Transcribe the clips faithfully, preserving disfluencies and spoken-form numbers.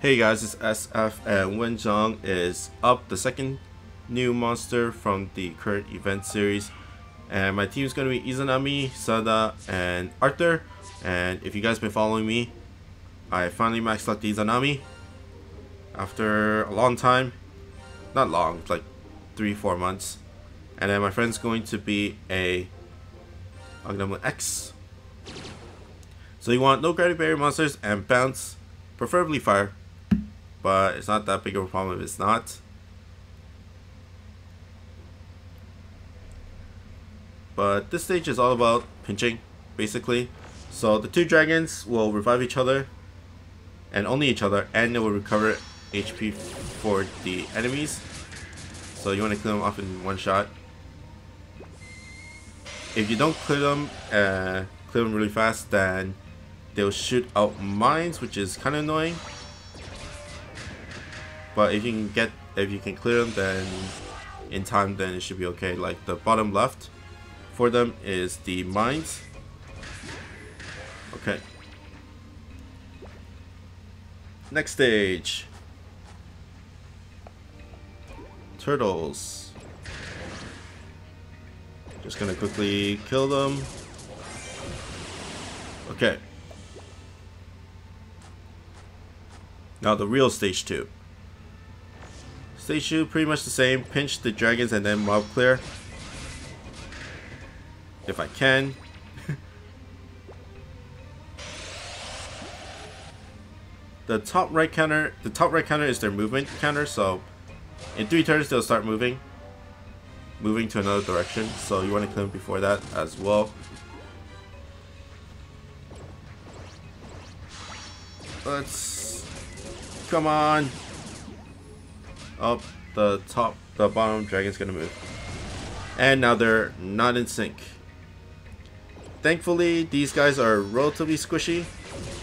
Hey guys, it's S F and Wen Zhong is up, the second new monster from the current event series. And my team is going to be Izanami, Sada, and Arthur. And if you guys have been following me, I finally maxed out the Izanami after a long time. Not long, like three four months. And then my friend's going to be a Agnumon X. So you want no gravity barrier monsters and bounce, preferably fire. But it's not that big of a problem if it's not. But this stage is all about pinching, basically. So the two dragons will revive each other, and only each other, and it will recover H P for the enemies. So you want to clear them off in one shot. If you don't clear them, uh, clear them really fast, then they'll shoot out mines, which is kind of annoying. But if you can get, if you can clear them, then in time, then it should be okay. Like the bottom left for them is the mines. Okay. Next stage. Turtles. Just gonna quickly kill them. Okay. Now the real stage two. Stage two, pretty much the same. Pinch the dragons and then mob clear. If I can. The top right counter, the top right counter is their movement counter, so in three turns they'll start moving, moving to another direction. So you want to kill them before that as well. Let's come on. Up the top, the bottom dragon's gonna move, and now they're not in sync. Thankfully, these guys are relatively squishy.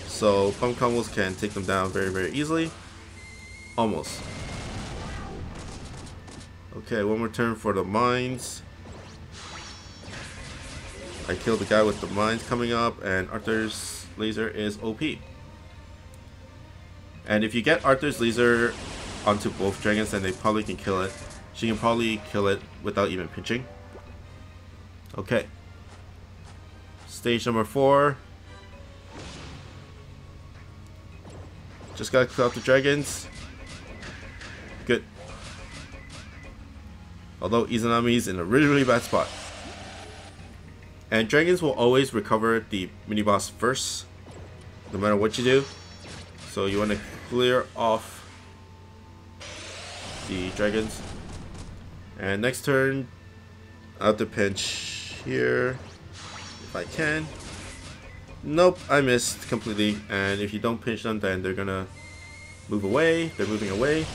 So pump combos can take them down very, very easily. Almost. Okay, one more turn for the mines. I killed the guy with the mines coming up, and Arthur's laser is O P. And if you get Arthur's laser onto both dragons, then they probably can kill it. She can probably kill it without even pinching. Okay. Stage number four. Just gotta clear out the dragons. Good. Although Izanami's in a really, really bad spot. And dragons will always recover the mini boss first, no matter what you do. So you want to clear off the dragons. And next turn, I'll have to pinch here if I can. Nope, I missed completely, and if you don't pinch them, then they're gonna move away. They're moving away.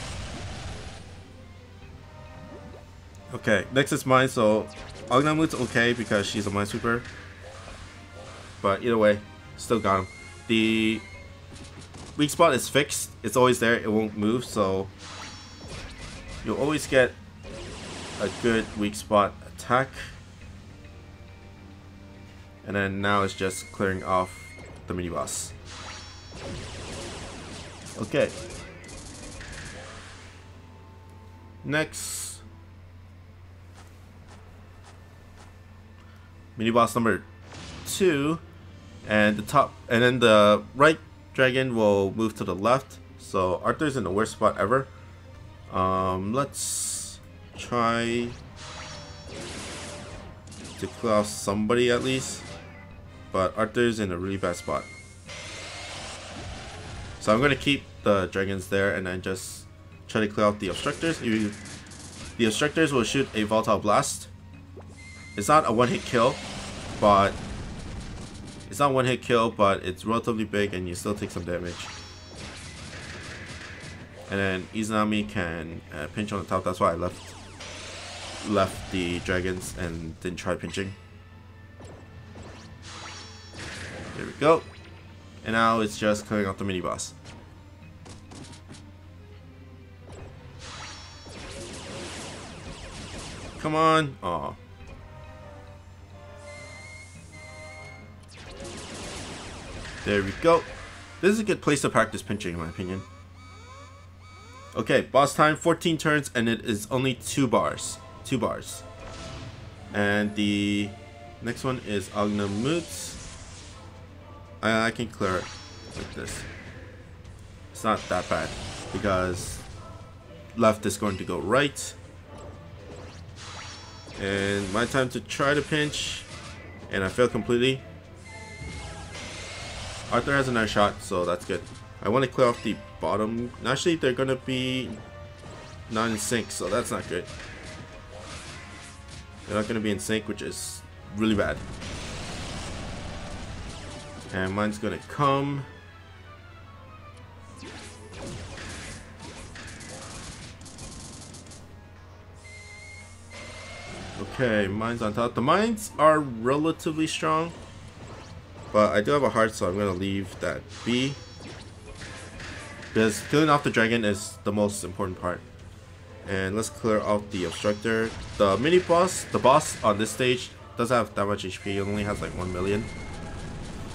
Okay, next is mine, so Agnamut's okay because she's a minesweeper. But either way, still got him. The weak spot is fixed. It's always there, it won't move, so you'll always get a good weak spot attack. And then now it's just clearing off the mini boss. Okay. Next. Mini boss number two. And the top and then the right dragon will move to the left. So Arthur's in the worst spot ever. Um let's try to clear off somebody at least. But Arthur's in a really bad spot. So I'm going to keep the dragons there and then just try to clear out the obstructors. You, the obstructors will shoot a volatile blast. It's not a one-hit kill, but it's not one-hit kill, but it's relatively big and you still take some damage. And then Izanami can uh, pinch on the top. That's why I left left the dragons and didn't try pinching. There we go. And now it's just clearing out the mini boss. Come on. Aw. There we go. This is a good place to practice pinching, in my opinion. Okay, boss time, fourteen turns, and it is only two bars. Two bars. And the next one is Agnamut. I, I can clear it with this. It's not that bad, because left is going to go right. And my time to try to pinch, and I fail completely. Arthur has a nice shot, so that's good. I want to clear off the bottom. Actually, they're going to be not in sync, so that's not good. They're not going to be in sync, which is really bad. And mine's going to come. Okay, mine's on top. The mines are relatively strong, but I do have a heart, so I'm going to leave that be. Because killing off the dragon is the most important part. And let's clear out the obstructor. The mini boss, the boss on this stage doesn't have that much H P. It only has like one million.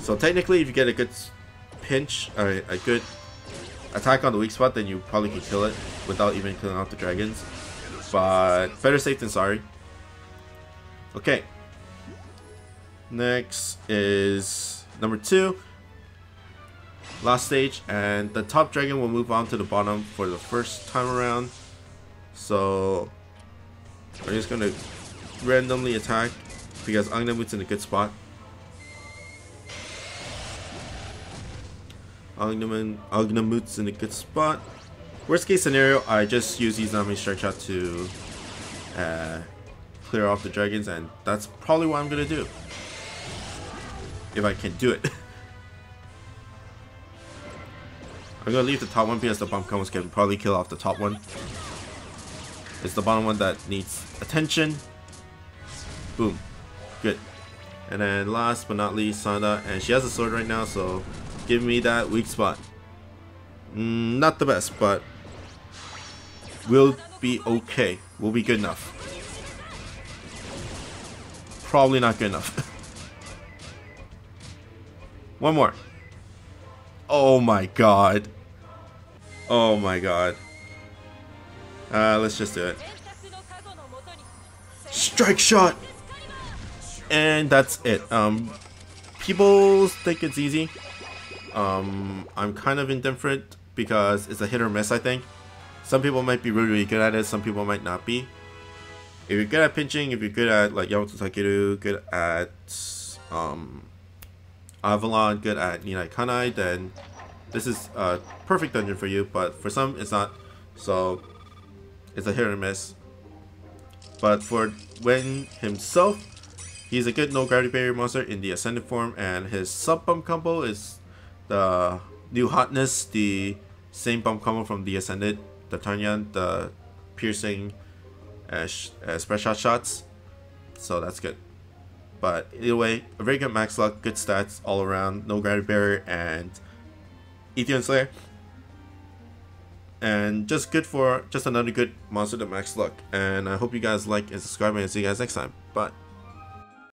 So technically, if you get a good pinch, uh, a good attack on the weak spot, then you probably can kill it without even killing off the dragons. But better safe than sorry. Okay. Next is number two. Last stage, and the top dragon will move on to the bottom for the first time around. So we're just gonna randomly attack because Agnamut's in a good spot. Agnamut's in a good spot. Worst case scenario, I just use Izanami's strike shot to uh, clear off the dragons, and that's probably what I'm gonna do if I can do it. I'm gonna leave the top one because the bomb combos can probably kill off the top one. It's the bottom one that needs attention. Boom. Good. And then last but not least, Sada, and she has a sword right now, so give me that weak spot. Mm, not the best, but we'll be okay. We'll be good enough. Probably not good enough. One more. Oh my god. Oh my god. Uh, let's just do it. Strike shot! And that's it. Um, people think it's easy. Um, I'm kind of indifferent because it's a hit or miss, I think. Some people might be really, really good at it. Some people might not be. If you're good at pinching, if you're good at like Yamato Takeru, good at um, Avalon, good at Ninai Kanai, then this is a perfect dungeon for you. But for some, it's not. So it's a hit or miss. But for Wen himself, he's a good no gravity barrier monster in the ascended form, and his sub bump combo is the new hotness, the same bump combo from the ascended, the Tanyan, the piercing uh, sh uh, spread shot shots. So that's good. But either way, a very good max luck, good stats all around, no gravity barrier, and Ethereon Slayer. And just good for just another good monster to max luck. And I hope you guys like and subscribe, and I'll see you guys next time. Bye.